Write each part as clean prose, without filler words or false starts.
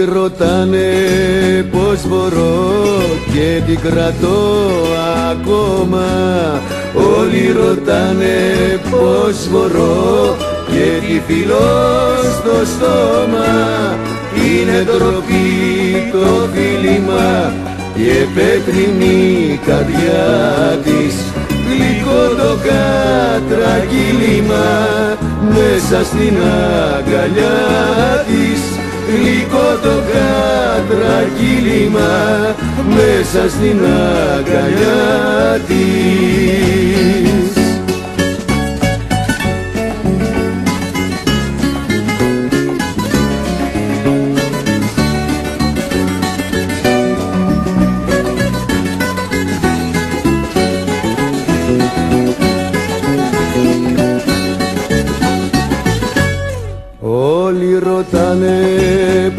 Όλοι ρωτάνε πως μπορώ και την κρατώ ακόμα. Όλοι ρωτάνε πως μπορώ και τη φιλώ στο στόμα. Είναι ντροπή το φίλημα και πέτρινη καρδιά της, γλυκό το κατρακύλημα μέσα στην αγκαλιά της, γλυκό το κατρακύλημα μέσα στην αγκαλιά της. Όλοι ρωτάνε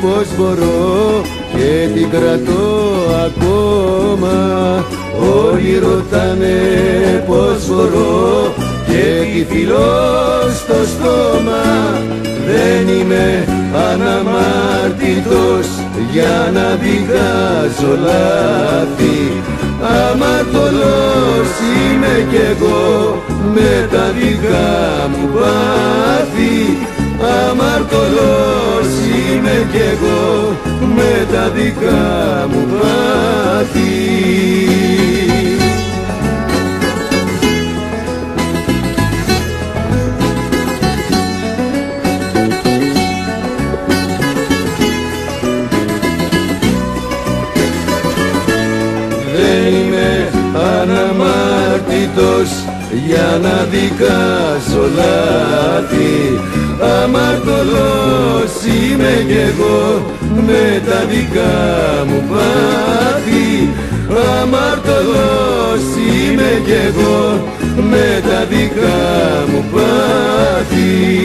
πως μπορώ και την κρατώ ακόμα. Όλοι ρωτάνε πως μπορώ και τη φιλώ στο στόμα. Δεν είμαι αναμάρτητος για να δικάζω λάθη. Αμαρτωλός είμαι κι εγώ με τα δικά μου πάθη. Αμαρτωλός είμαι κι εγώ με τα δικά μου πάθη. Δεν είμαι αναμάρτητος για να δικάσω λάθη. Αμαρτωλός είμαι κι εγώ με τα δικά μου πάθη. Αμαρτωλός είμαι κι εγώ με τα δικά μου πάθη.